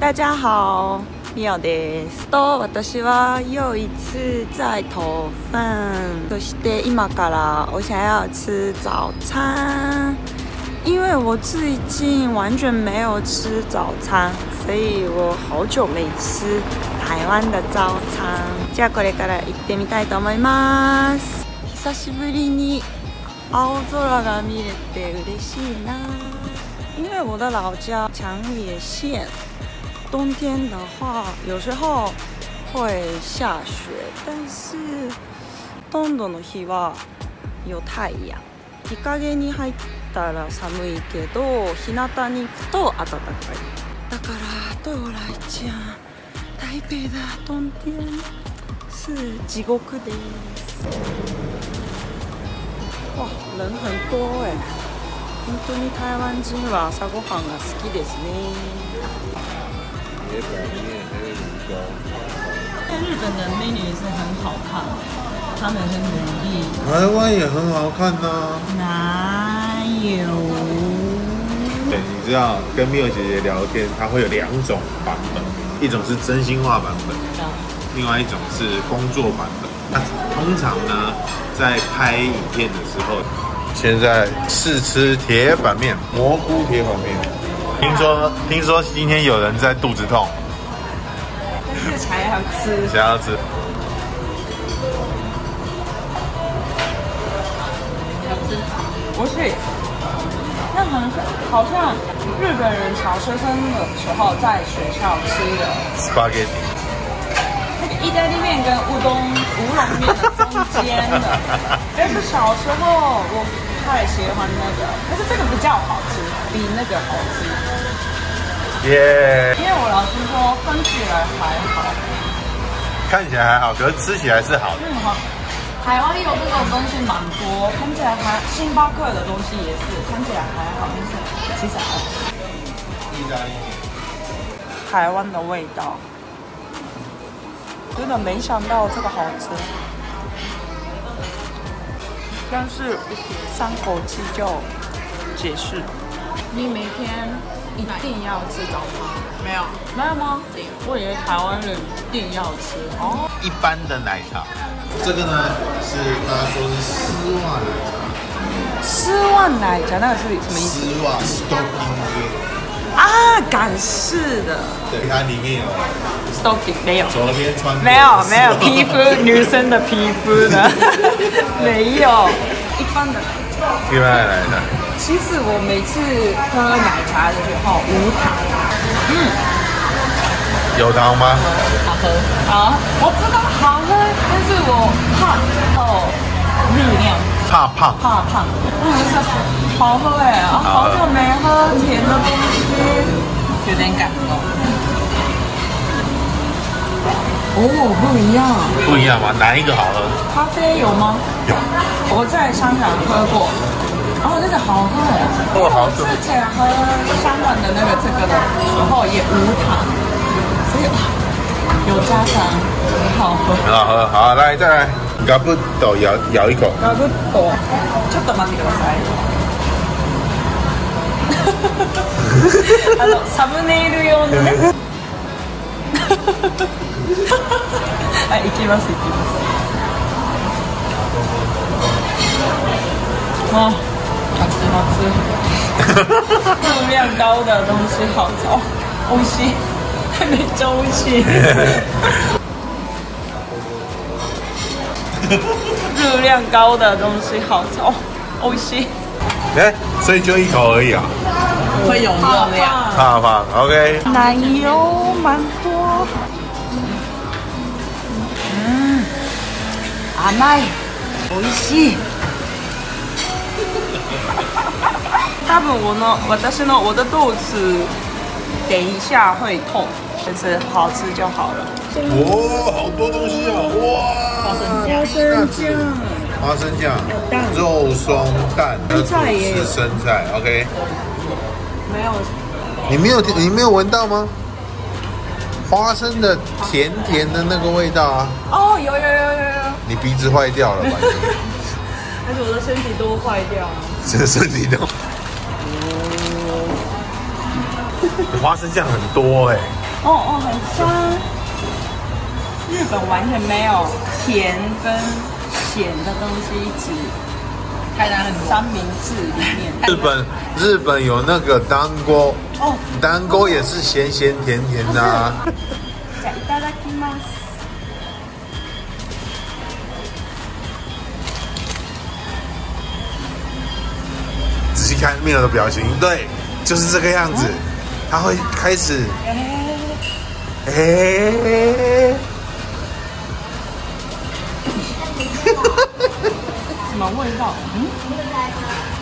大家好，ミオですと私は又一次在头份，そして今から我想要吃早餐，因为我最近完全没有吃早餐，所以我好久没吃台湾的早餐。じゃあこれから行ってみたいと思います。久しぶりに青空が見れて嬉しいな。因为我的老家长野县，冬天的话有时候会下雪，但是ほとんどの日は有太陽。日陰に入ったら寒いけど、日向に行くと暖かい。だから到来ちゃん。台北的冬天是地獄的意思。哇，人很多哎！本当に台湾人は朝ごはんが好きですね。但日本的美女也是很好看，她们很努力。台湾也很好看呐。哪有？对，你知道跟Mio姐姐聊天，她会有两种版本。一种是真心话版本，另外一种是工作版本。那通常呢，在拍影片的时候，现在试吃铁板面，蘑菇铁板面。听说今天有人在肚子痛，但是还要吃，想要吃。好吃？不是，那好像。日本人小学生的时候在学校吃的 spaghetti， 那个意大利面跟乌龙面的中间的，但是小时候我不太喜欢那个，但是这个比较好吃，比那个好吃。耶！ 因为我老师说看起来还好，看起来还好，可是吃起来是好的。嗯，好。台湾有这种东西蛮多，看起来还星巴克的东西也是看起来还好，但是其实还好。台湾的味道，真的没想到这个好吃，但是三口气就解释。你每天一定要吃早餐？没有，没有吗？我以为台湾人一定要吃哦。一般的奶茶，这个呢是大家说是丝袜奶茶，丝袜奶茶那个是什么意思？丝袜 stocking。啊，港式的。对，它里面有 stocking， 没有。昨天穿的。没有皮肤，女生的皮肤的，没有。一般的奶茶。一般的奶茶。其实我每次喝奶茶的时候无糖。嗯。有糖吗？好喝啊！我知道好喝，但是我怕哦，热量。怕胖。好喝哎，我好久没喝甜的东西，有点感动。哦，不一样。不一样吗？哪一个好喝？咖啡有吗？有。我在香港喝过，哦，那个好喝哎。我之前喝香港的那个这个的时候也无糖，所以有加糖，很好喝。很好喝，好，来再来。嘎布豆咬一口。嘎布豆，ちょっと待ってください。サムネイル用のね。はい、行きます。哇，好吃，热量高的东西好吃哦，美味しい，めっちゃ美味しい。热量高的东西好吃哦，美味しい。哎，所以就一口而已啊。会有热量，怕 ，OK。奶油蛮多，嗯，阿麦，美味しい。多分我的肚子，等一下会痛，但是好吃就好了。哇，好多东西啊！哇，花生酱，肉松蛋，是生菜 ，OK。没有，你没有闻到吗？花生的甜甜的那个味道啊！哦，有。你鼻子坏掉了吧？而且我的身体都坏掉了。这身体都。花生酱很多哎、欸。哦哦，很酸。日本完全没有甜跟咸的东西，一直台南很三明治里面。日本有那个団子，哦，団子也是咸咸甜甜的、啊。じゃいただきます。 仔细看Mino的表情，对，就是这个样子。他会开始，什么味道？嗯。